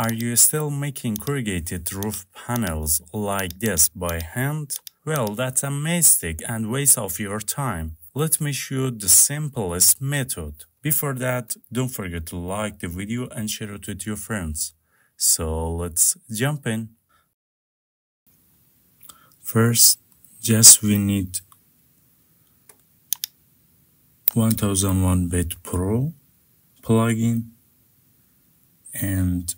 Are you still making corrugated roof panels like this by hand? Well, that's a mistake and waste of your time. Let me show you the simplest method. Before that, don't forget to like the video and share it with your friends. So let's jump in. First, just we need 1001 bit Pro plugin, and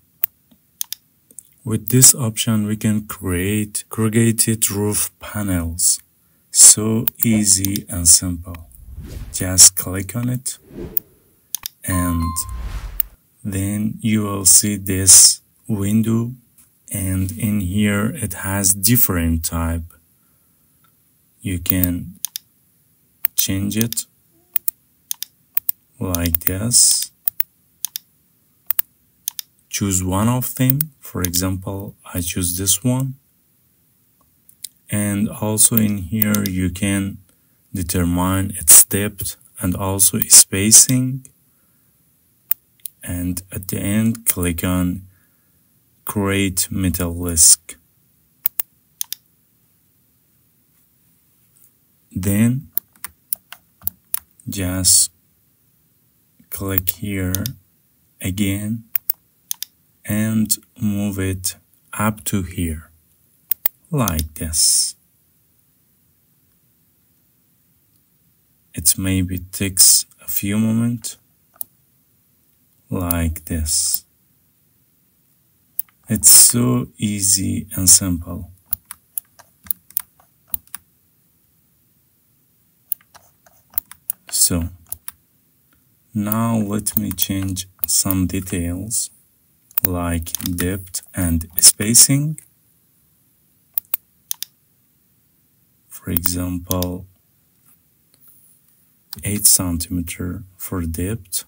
with this option we can create corrugated roof panels. So easy and simple. Just click on it and then you will see this window, and in here it has different type. You can change it like this. Choose one of them. For example, I choose this one. And also in here you can determine its depth and also spacing. And at the end, click on create metal disc. Then just click here again and move it up to here like this. It maybe takes a few moments like this. It's so easy and simple. So now let me change some details like depth and spacing. For example, 8 cm for depth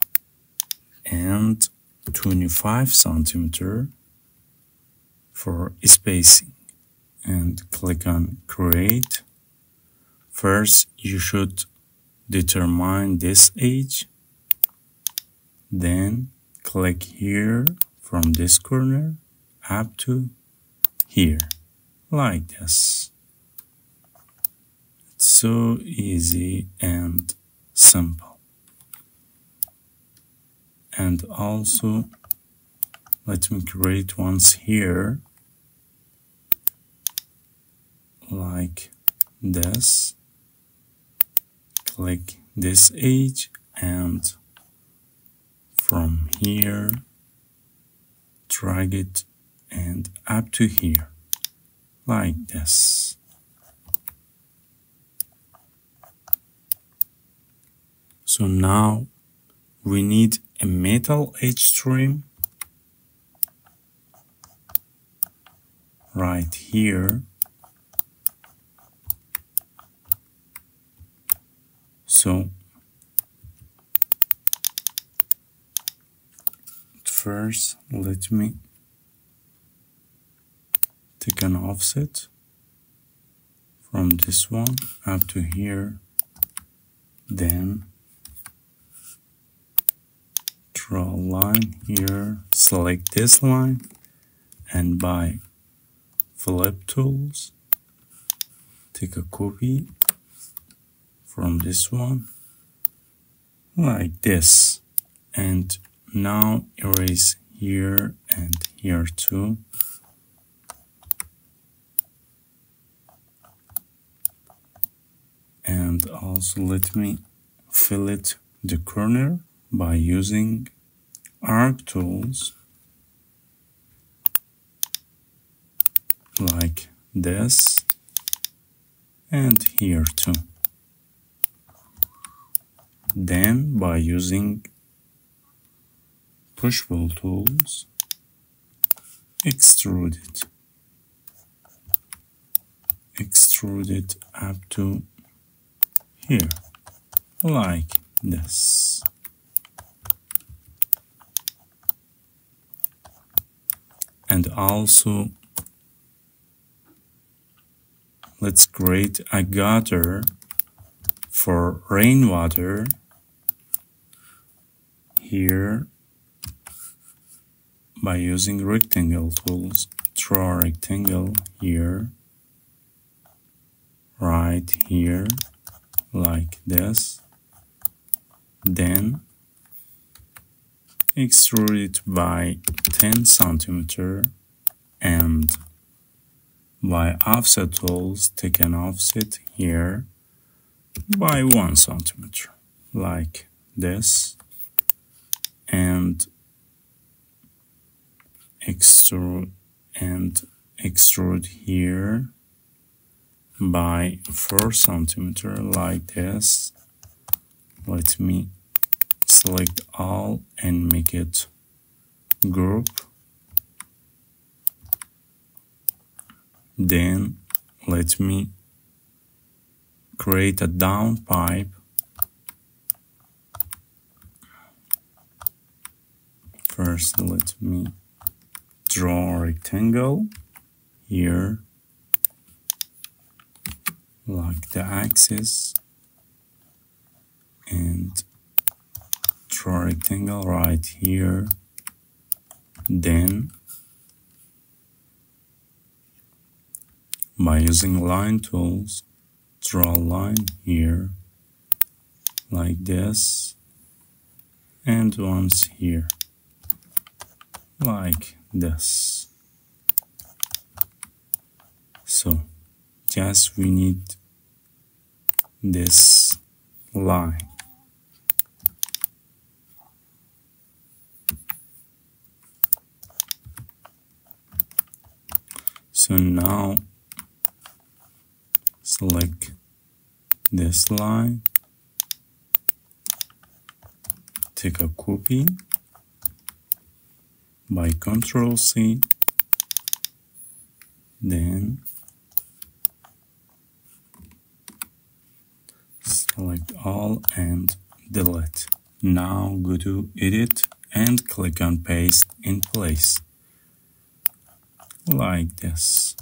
and 25 cm for spacing, and click on create. First you should determine this edge. Then click here from this corner up to here, like this. It's so easy and simple. And also, let me create ones here, like this. Click this edge and from here drag it and up to here like this. So now we need a metal edge trim right here. So first, let me take an offset from this one up to here, then draw a line here, select this line, and by flip tools, take a copy from this one, like this, and now erase here and here too. And also let me fillet the corner by using arc tools like this, and here too. Then by using push pull tools, extrude it up to here like this. And also let's create a gutter for rainwater here by using rectangle tools. Draw a rectangle here, right here, like this. Then extrude it by 10 cm, and by offset tools take an offset here by 1 cm, like this, and extrude here by 4 cm, like this. Let me select all and make it group. Then let me create a down pipe first. Let me draw a rectangle here, like the axis, and draw a rectangle right here. Then by using line tools, draw a line here, like this, and once here, like this. So just we need this line. So now select this line, take a copy by Ctrl+C, then select all and delete. Now go to edit and click on paste in place, like this.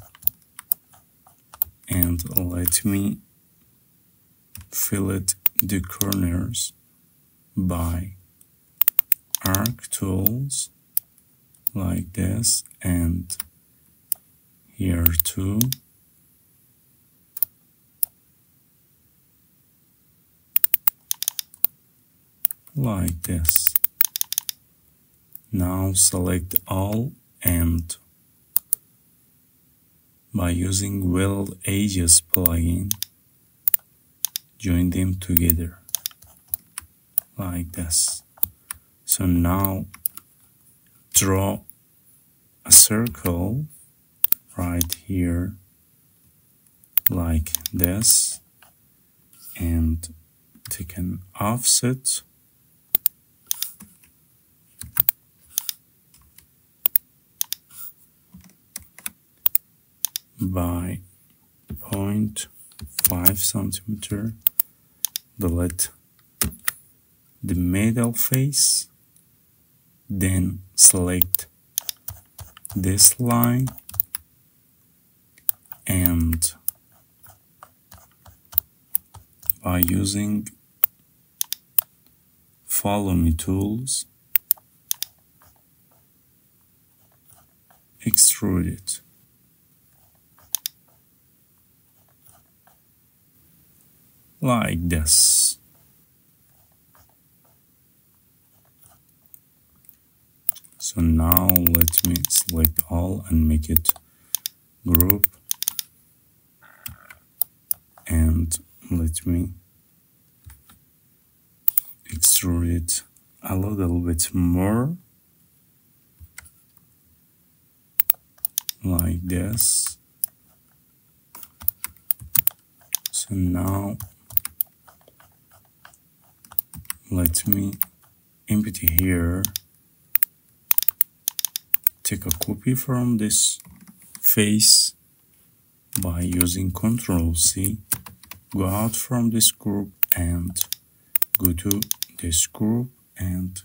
And let me fillet the corners by arc tools, like this, and here too, like this. Now select all, and by using Weld Edges plugin, join them together, like this. So now draw a circle right here, like this, and take an offset by 0.5 cm, delete the metal face. Then select this line and by using follow me tools, extrude it. Like this. So now let me select all and make it group, and let me extrude it a little bit more, like this. So now let me empty here, take a copy from this face by using Ctrl+C, go out from this group and go to this group and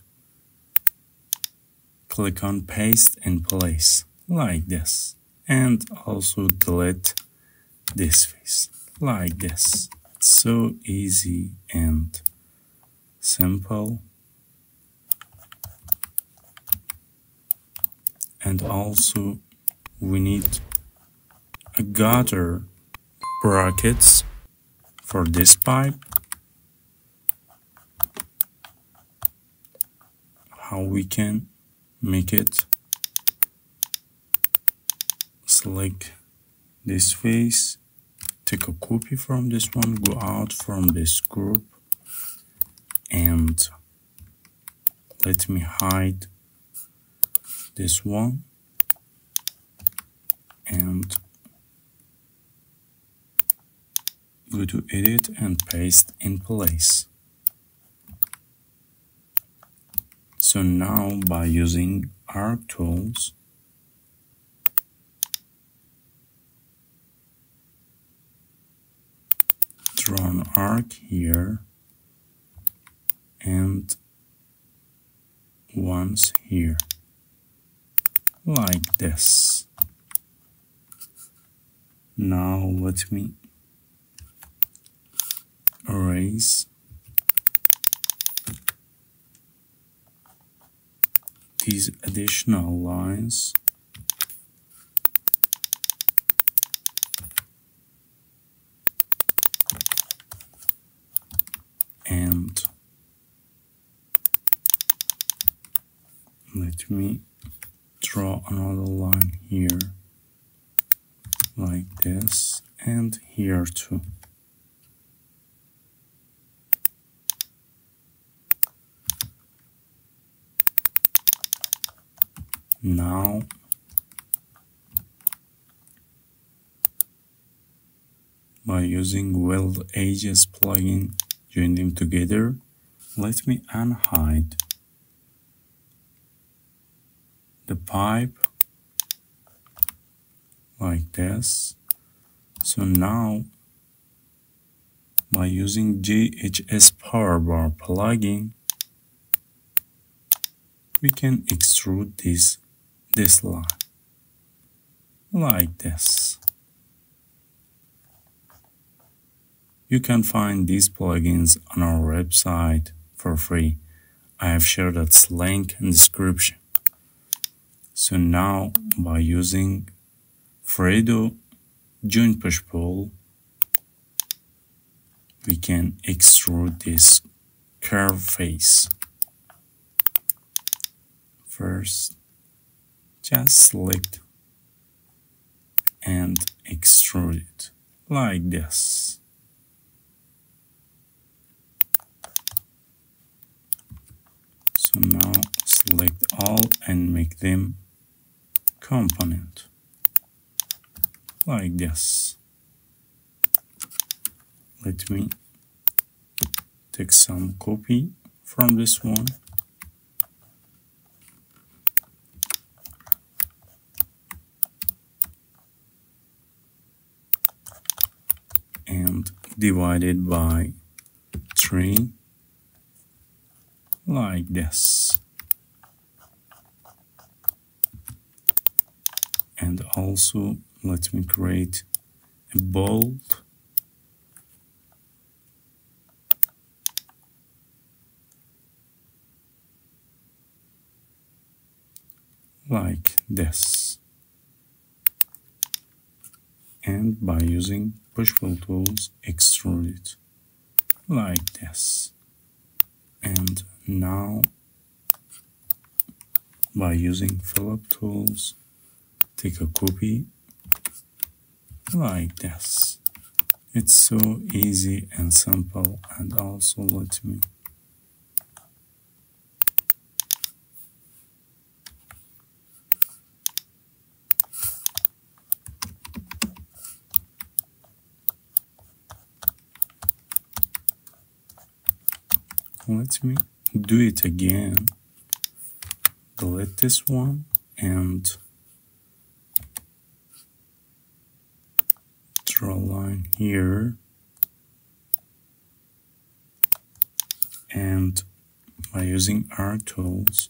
click on paste in place, like this, and also delete this face, like this. It's so easy and simple. and also we need a gutter brackets for this pipe. How we can make it, select this face, take a copy from this one, go out from this group, and let me hide this one, and go to edit and paste in place. So now by using arc tools, draw an arc here and once here, like this. Now let me erase these additional lines and let me draw another line here like this, and here too. Now by using Weld Edges plugin, join them together. Let me unhide the pipe like this. So now by using GHS Power Bar plugin, we can extrude this line like this. You can find these plugins on our website for free. I have shared its link in the description. So now by using Fredo Joint Push Pull, we can extrude this curved face. First, just select and extrude it like this. So now select all and make them component like this. Let me take some copy from this one. Divided by 3 like this, and also let me create a bolt like this. And by using push-pull tools, extrude it like this. And now by using fill-up tools, take a copy like this. It's so easy and simple. And also let me do it again. Delete this one and draw a line here, and by using arc tools,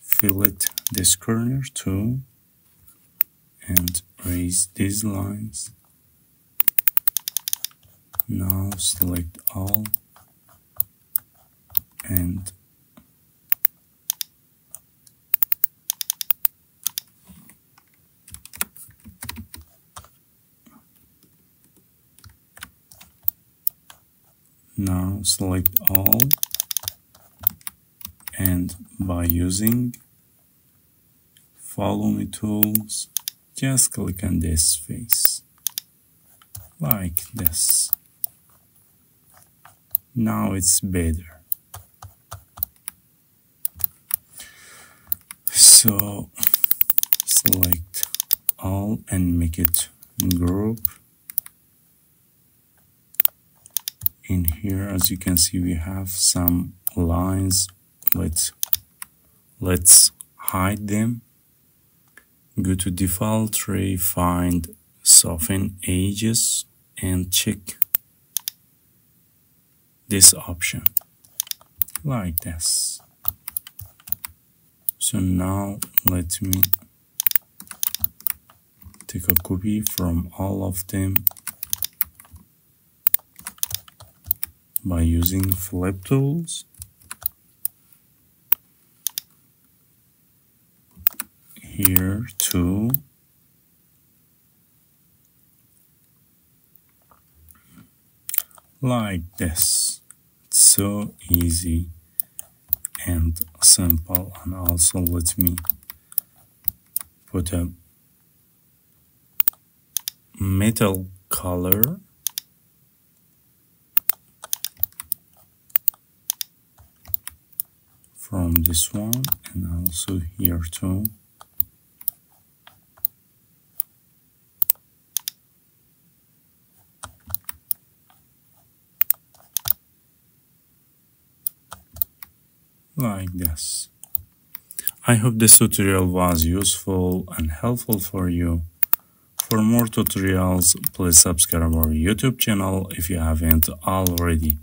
fillet this corner too and erase these lines. Now select all and Now select all, and by using Follow Me tools, just click on this face like this. Now it's better. So select all and make it group. In here, as you can see, we have some lines. Let's hide them. Go to default tray, find soften edges, and check this option like this. So now let me take a copy from all of them by using flip tools. Here too, like this. It's so easy and simple. And also let me put a metal color from this one, and also here too. Like this. I hope this tutorial was useful and helpful for you. For more tutorials, please subscribe our YouTube channel if you haven't already.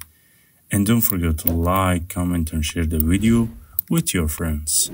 And don't forget to like, comment, and share the video with your friends.